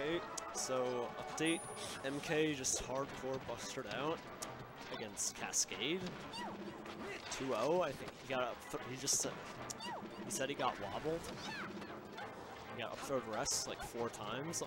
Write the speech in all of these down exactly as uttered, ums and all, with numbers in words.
M K. So, update, M K just hardcore busted out against Cascade. two oh, I think he got up, th he just said, he said he got wobbled. He got up third rest like four times.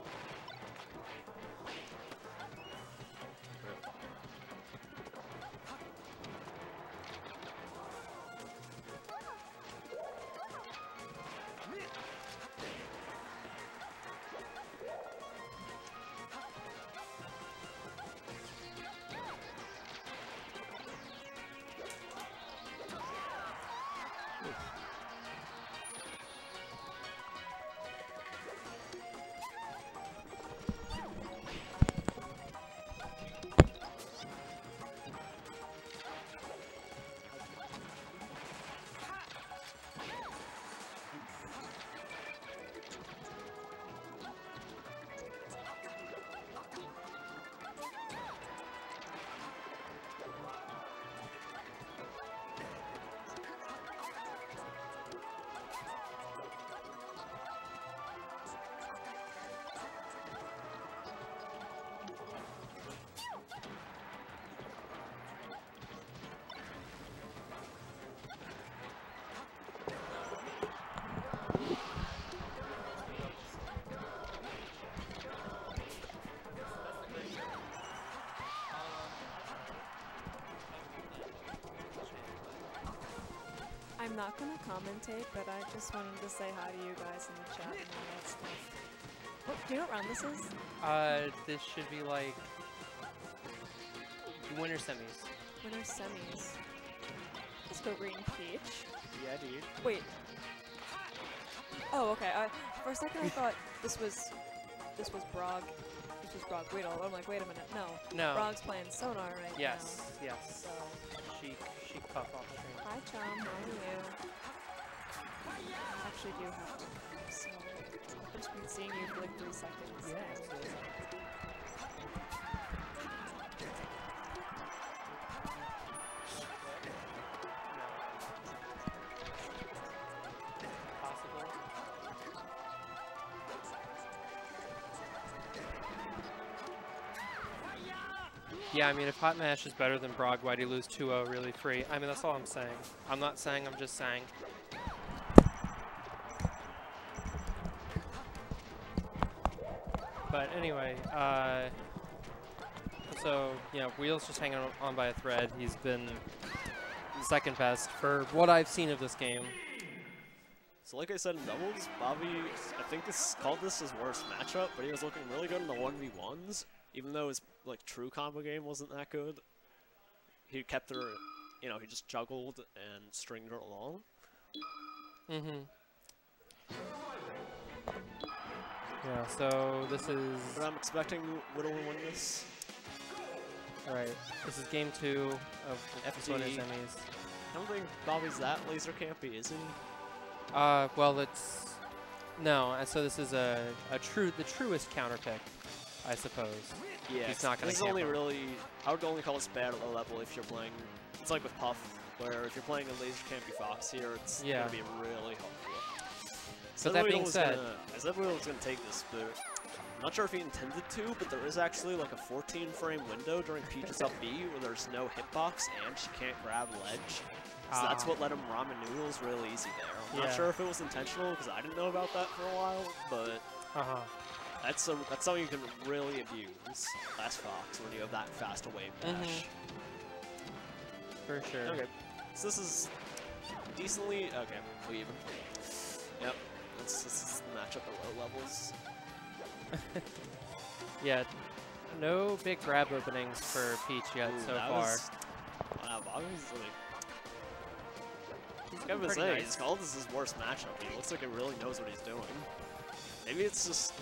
I'm not gonna commentate, but I just wanted to say hi to you guys in the chat and all that stuff. Oh, do you know what round this is? Uh, this should be like Winter Semis. Winter Semis. Let's go Green Peach. Yeah, dude. Wait. Oh, okay. I, for a second I thought this was this was Brog. This was Brog Widl. I'm like, wait a minute, no. No. Brog's playing Sonar right yes, now. Yes, yes. So. Sheik, Sheik Puff off the train. Hi, Chum. How are you? I actually do have to. So, I've just been seeing you for like three seconds. Yeah, absolutely. Yeah, I mean, if Hotmash is better than Brog, why'd he lose two oh really free? I mean, that's all I'm saying. I'm not saying, I'm just saying. But anyway, uh, so, you know, Wheels just hanging on by a thread. He's been second best for what I've seen of this game. So like I said in doubles, Bobby, I think this called this his worst matchup, but he was looking really good in the one v ones. Even though his like true combo game wasn't that good, he kept her, you know, he just juggled and stringed her along. Mm-hmm. Yeah, so this is... But I'm expecting Widl to win this. Alright, this is game two of F T. Emmys. I don't think Bobby's that laser campy, is he? Uh, well, it's... No, and so this is a, a true, the truest counter pick. I suppose. Yeah, he's not gonna this is only him. Really, I would only call this bad at low level if you're playing, it's like with Puff, where if you're playing a laser campy Fox here, it's yeah. gonna be really hard. So that being said, I said Widl was gonna take this, but I'm not sure if he intended to, but there is actually like a fourteen frame window during Peach's up B where there's no hitbox and she can't grab ledge. So um. that's what let him ramen noodles real easy there. I'm yeah. not sure if it was intentional, because I didn't know about that for a while, but... Uh-huh. That's some, that's something you can really abuse last Fox when you have that fast away dash. Mm-hmm. For sure. Okay, so this is decently okay. We even. Yep, this, this is the matchup at low levels. Yeah, no big grab openings for Peach yet. Ooh, so that far. Was, wow, Bobby's like. He's gotta say, nice. He's called this his worst matchup. He looks like he really knows what he's doing. Maybe it's just.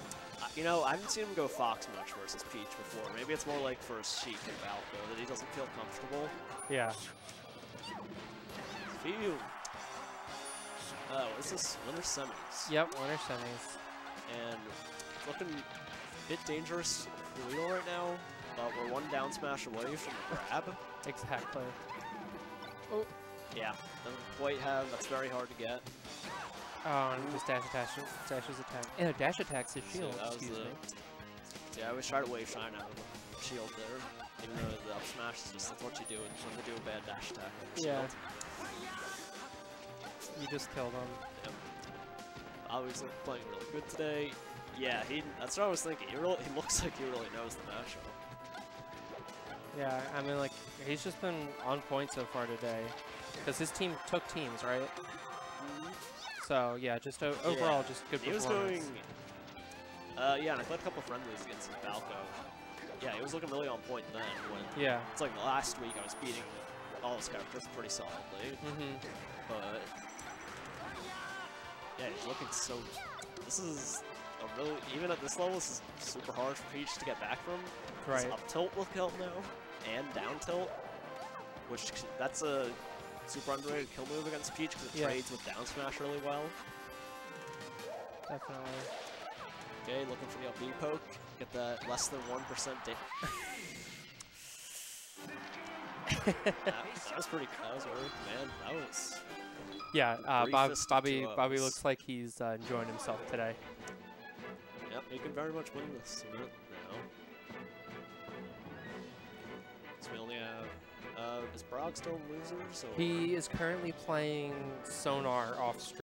You know, I haven't seen him go Fox much versus Peach before. Maybe it's more like for Sheik and Falco that he doesn't feel comfortable. Yeah. Phew. Oh, is this Winter Semis? Yep, Winter Semis. And it's looking a bit dangerous for Leo right now, but we're one down smash away from the grab. Exactly. Oh. Yeah, doesn't quite have, that's very hard to get. Oh, and just dash attacks, dashes attack. And a dash attacks his shield, so excuse the, me. Yeah, I always try to wave trying out of shield there. Even though the up smash is just that's what you do when they do a bad dash attack. Yeah. You just kill them. Yep. Obviously playing really good today. Yeah, he. That's what I was thinking. He really, he looks like he really knows the matchup. Yeah, I mean, like he's just been on point so far today, because his team took teams, right? So yeah, just o overall, yeah. just good he performance. He was doing. Uh, yeah, and I played a couple friendlies against Falco. Yeah, he was looking really on point then. When yeah. It's like last week I was beating all his characters pretty solidly, mm-hmm. but yeah, he's looking so. This is. A really, even at this level, this is super hard for Peach to get back from. Right. Up tilt will kill now, and down tilt, which that's a super underrated kill move against Peach because it yeah. trades with down smash really well. Definitely. Okay, looking for the L B poke. Get that less than one percent dip. that, that was pretty. That was weird, man. That was. Yeah, uh, Bob, Bobby. Bobby looks like he's uh, enjoying himself today. Yep, you can very much win this now. So we only have. Uh, is Brog still a loser? So he is currently playing Sonar off